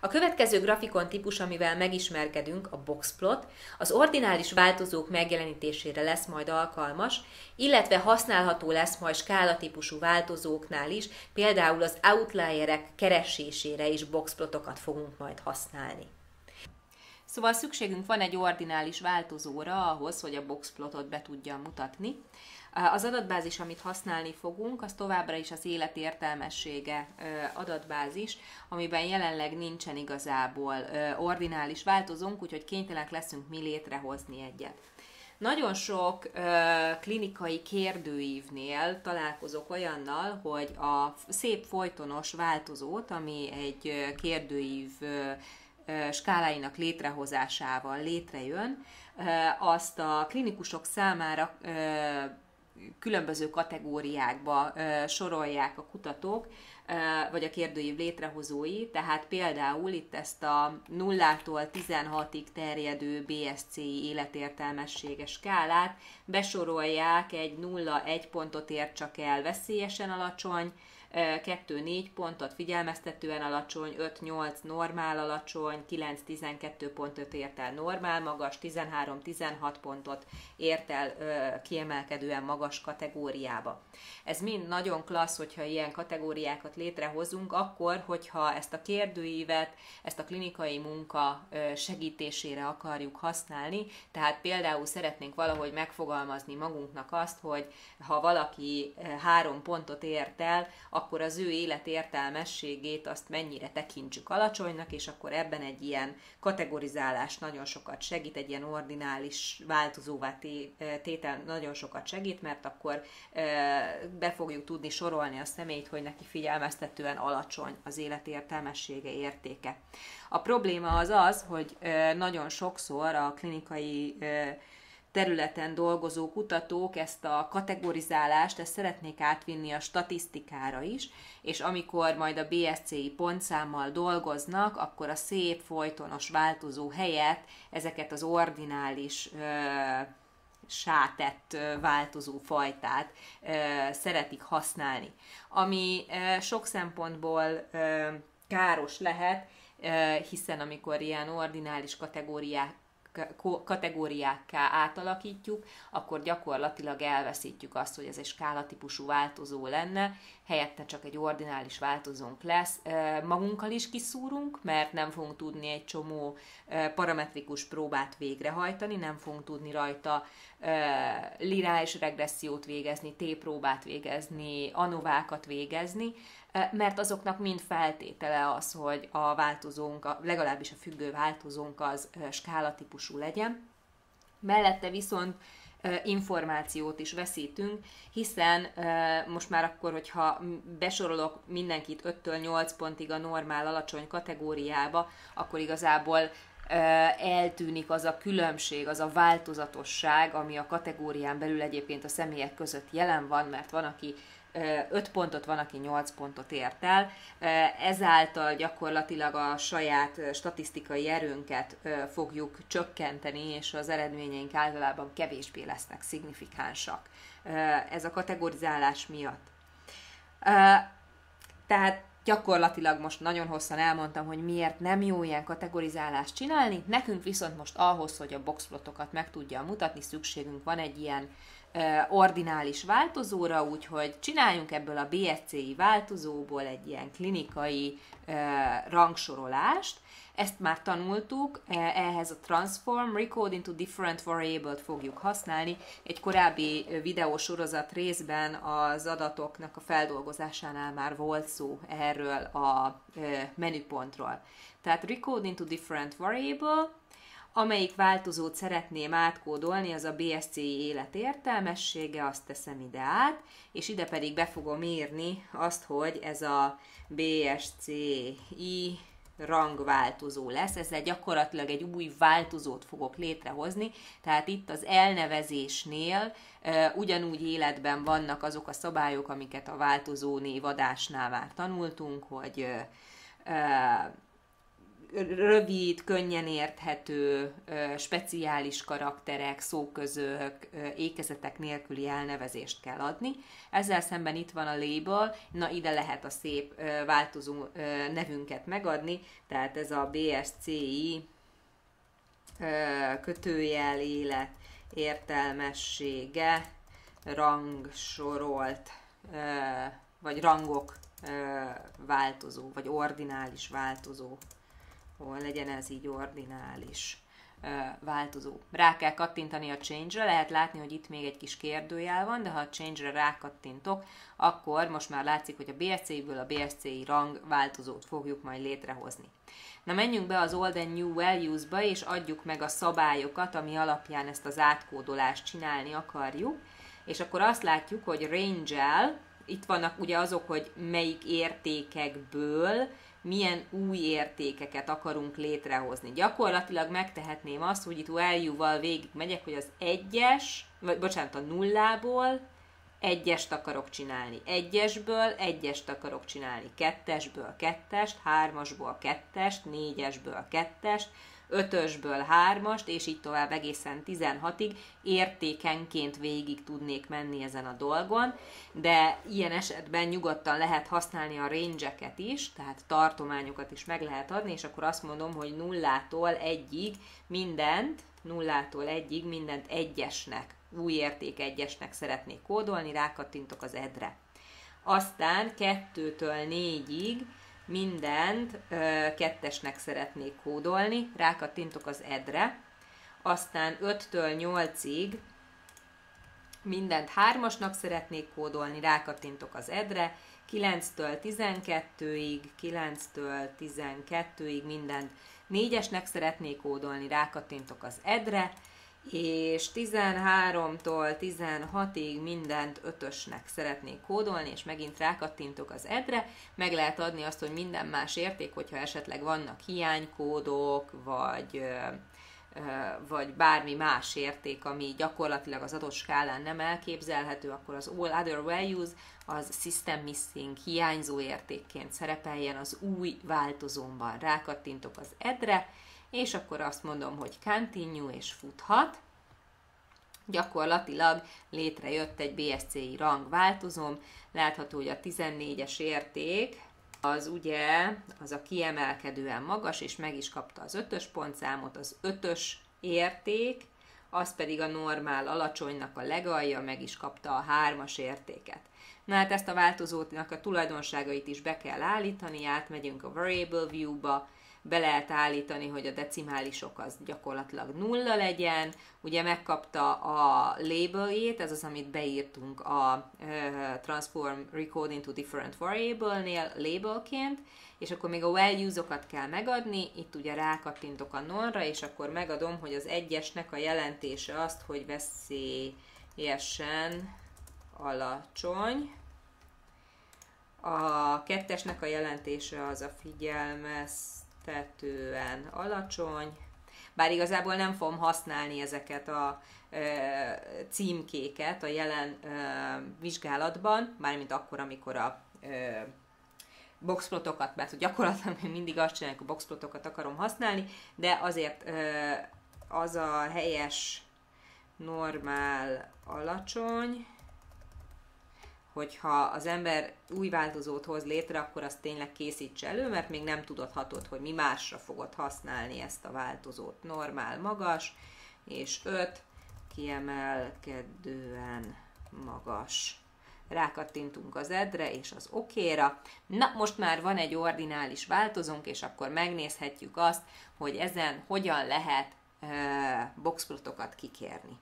A következő grafikon típus, amivel megismerkedünk, a boxplot, az ordinális változók megjelenítésére lesz majd alkalmas, illetve használható lesz majd skálatípusú változóknál is, például az outlierek keresésére is boxplotokat fogunk majd használni. Szóval szükségünk van egy ordinális változóra ahhoz, hogy a boxplotot be tudjam mutatni. Az adatbázis, amit használni fogunk, az továbbra is az életértelmessége adatbázis, amiben jelenleg nincsen igazából ordinális változónk, úgyhogy kénytelenek leszünk mi létrehozni egyet. Nagyon sok klinikai kérdőívnél találkozok olyannal, hogy a szép folytonos változót, ami egy kérdőív skáláinak létrehozásával létrejön, azt a klinikusok számára különböző kategóriákba sorolják a kutatók, vagy a kérdőív létrehozói, tehát például itt ezt a 0-tól 16-ig terjedő BSCI életértelmessége skálát besorolják egy 0-1 pontot ért csak el veszélyesen alacsony, 2-4 pontot figyelmeztetően alacsony, 5-8 normál alacsony, 9-12 pontot ért el normál magas, 13-16 pontot ért el kiemelkedően magas kategóriába. Ez mind nagyon klassz, hogyha ilyen kategóriákat létrehozunk, akkor, hogyha ezt a kérdőívet, ezt a klinikai munka segítésére akarjuk használni, tehát például szeretnénk valahogy megfogalmazni magunknak azt, hogy ha valaki 3 pontot ért el, akkor az ő életértelmességét azt mennyire tekintsük alacsonynak, és akkor ebben egy ilyen kategorizálás nagyon sokat segít, egy ilyen ordinális változóvá tétel nagyon sokat segít, mert akkor be fogjuk tudni sorolni a személyt, hogy neki figyelmeztetően alacsony az életértelmessége értéke. A probléma az az, hogy nagyon sokszor a klinikai területen dolgozó kutatók ezt a kategorizálást szeretnék átvinni a statisztikára is, és amikor majd a BSCI pontszámmal dolgoznak, akkor a szép folytonos változó helyett ezeket az ordinális sátett változó fajtát szeretik használni. Ami sok szempontból káros lehet, hiszen amikor ilyen ordinális kategóriákká átalakítjuk, akkor gyakorlatilag elveszítjük azt, hogy ez egy skálatípusú változó lenne, helyette csak egy ordinális változónk lesz. Magunkkal is kiszúrunk, mert nem fogunk tudni egy csomó parametrikus próbát végrehajtani, nem fogunk tudni rajta lineáris regressziót végezni, t-próbát végezni, anovákat végezni, mert azoknak mind feltétele az, hogy a változónk, legalábbis a függő változónk az skálatípusú legyen. Mellette viszont információt is veszítünk, hiszen most már akkor, hogyha besorolok mindenkit 5-től 8 pontig a normál alacsony kategóriába, akkor igazából eltűnik az a különbség, az a változatosság, ami a kategórián belül egyébként a személyek között jelen van, mert van, aki 5 pontot, van, aki 8 pontot ért el. Ezáltal gyakorlatilag a saját statisztikai erőnket fogjuk csökkenteni, és az eredményeink általában kevésbé lesznek szignifikánsak. Ez a kategorizálás miatt. Tehát gyakorlatilag most nagyon hosszan elmondtam, hogy miért nem jó ilyen kategorizálást csinálni, nekünk viszont most ahhoz, hogy a boxplotokat meg tudja mutatni, szükségünk van egy ilyen ordinális változóra, úgyhogy csináljunk ebből a BSCI változóból egy ilyen klinikai rangsorolást. Ezt már tanultuk, ehhez a Transform, Recode into Different Variable-t fogjuk használni. Egy korábbi videósorozat részben az adatoknak a feldolgozásánál már volt szó erről a menüpontról. Tehát Recode into Different Variable, amelyik változót szeretném átkódolni, az a BSCI életértelmessége, azt teszem ide át, és ide pedig be fogom írni azt, hogy ez a BSCI rangváltozó lesz, ezzel gyakorlatilag egy új változót fogok létrehozni, tehát itt az elnevezésnél ugyanúgy életben vannak azok a szabályok, amiket a változó névadásnál már tanultunk, hogy rövid, könnyen érthető, speciális karakterek, szóközök, ékezetek nélküli elnevezést kell adni. Ezzel szemben itt van a label, na ide lehet a szép változó nevünket megadni, tehát ez a BSCI kötőjel élet értelmessége rangsorolt, vagy rangok változó, vagy ordinális változó. Legyen ez így, ordinális változó. Rá kell kattintani a change-re, lehet látni, hogy itt még egy kis kérdőjel van, de ha a change-re rákattintok, akkor most már látszik, hogy a BSCI-ből a BSCI rang változót fogjuk majd létrehozni. Na, menjünk be az Old and New Values-ba, és adjuk meg a szabályokat, ami alapján ezt az átkódolást csinálni akarjuk, és akkor azt látjuk, hogy range-el, itt vannak ugye azok, hogy melyik értékekből milyen új értékeket akarunk létrehozni. Gyakorlatilag megtehetném azt, hogy itt value-val végig megyek, hogy az egyes, vagy bocsánat, a nullából egyest akarok csinálni. Egyesből egyest akarok csinálni. Kettesből kettest, hármasból kettest, négyesből kettest, ötösből hármast, és így tovább egészen 16-ig értékenként végig tudnék menni ezen a dolgon, de ilyen esetben nyugodtan lehet használni a range-eket is, tehát tartományokat is meg lehet adni, és akkor azt mondom, hogy nullától egyig mindent egyesnek, új érték egyesnek szeretnék kódolni, rákattintok az edre. Aztán 2-től 4-ig mindent kettesnek szeretnék kódolni, rákattintok az edre, aztán 5-től 8-ig mindent hármasnak szeretnék kódolni, rákattintok az edre, 9-től 12-ig mindent négyesnek szeretnék kódolni, rákattintok az edre, és 13-tól 16-ig mindent 5-ösnek szeretnék kódolni, és megint rákattintok az edre, meg lehet adni azt, hogy minden más érték, hogyha esetleg vannak hiánykódok, vagy bármi más érték, ami gyakorlatilag az adott skálán nem elképzelhető, akkor az all other values, az system missing, hiányzó értékként szerepeljen az új változómban. Rákattintok az edre, és akkor azt mondom, hogy continue, és futhat. Gyakorlatilag létrejött egy BSCI rang változóm. Látható, hogy a 14-es érték az ugye, az a kiemelkedően magas, és meg is kapta az 5-ös pontszámot, az 5-ös érték, az pedig a normál alacsonynak a legalja, meg is kapta a 3-as értéket. Na hát ezt a változónak a tulajdonságait is be kell állítani, átmegyünk a Variable View-ba, be lehet állítani, hogy a decimálisok az gyakorlatilag 0 legyen, ugye megkapta a labeljét, ez az, amit beírtunk a Transform Recode into Different Variable-nél labelként, és akkor még a values-okat kell megadni, itt ugye rákattintok a nonra, és akkor megadom, hogy az egyesnek a jelentése azt, hogy veszélyesen alacsony, a kettesnek a jelentése az a figyelmeztetően alacsony, bár igazából nem fogom használni ezeket a címkéket a jelen vizsgálatban, mármint akkor, amikor a boxplotokat, mert gyakorlatilag mindig azt csináljuk, a boxplotokat akarom használni, de azért az a helyes, normál, alacsony, hogyha az ember új változót hoz létre, akkor azt tényleg készítse elő, mert még nem tudhatod, hogy mi másra fogod használni ezt a változót. Normál, magas, és 5, kiemelkedően magas. Rákattintunk az edre és az okéra. Na, most már van egy ordinális változónk, és akkor megnézhetjük azt, hogy ezen hogyan lehet boxplotokat kikérni.